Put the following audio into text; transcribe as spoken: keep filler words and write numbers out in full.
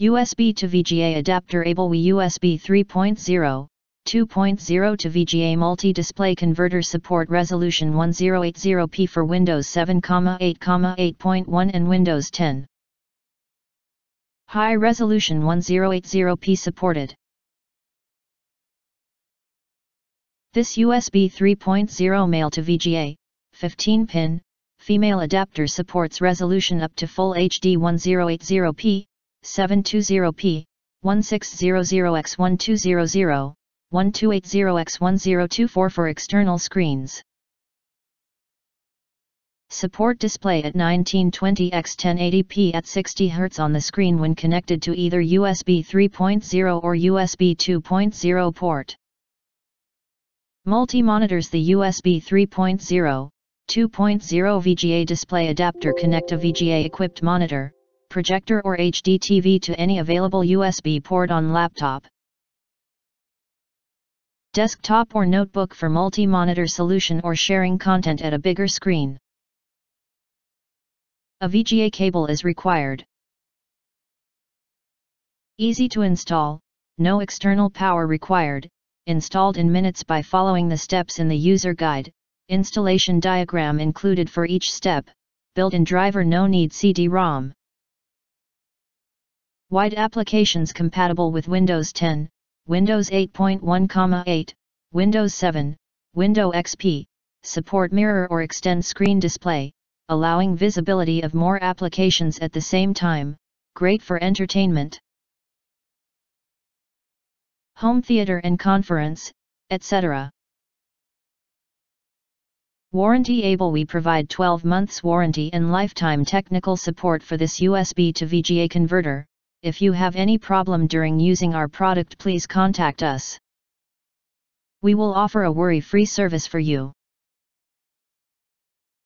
U S B to V G A adapter ABLEWE U S B three point oh, two point oh to V G A multi-display converter support resolution ten eighty p for Windows seven, eight, eight point one and Windows ten. High resolution ten eighty p supported. This U S B three point oh male to V G A, fifteen pin, female adapter supports resolution up to Full H D ten eighty p, seven twenty p, sixteen hundred by twelve hundred, twelve eighty by ten twenty-four for external screens. Support display at nineteen twenty by ten eighty p at sixty hertz on the screen when connected to either U S B three point oh or U S B two point oh port. Multi-monitors. The U S B three point oh, two point oh V G A display adapter connect a V G A-equipped monitor, projector or H D T V to any available U S B port on laptop, desktop or notebook for multi-monitor solution or sharing content at a bigger screen. A V G A cable is required. Easy to install, no external power required, installed in minutes by following the steps in the user guide, installation diagram included for each step, built-in driver, no need C D ROM. Wide applications compatible with Windows ten, Windows eight point one, eight, Windows seven, Windows X P, support mirror or extend screen display, allowing visibility of more applications at the same time, great for entertainment, home theater and conference, et cetera. Warranty. ABLEWE provide twelve months warranty and lifetime technical support for this U S B to V G A converter. If you have any problem during using our product, please contact us. We will offer a worry-free service for you.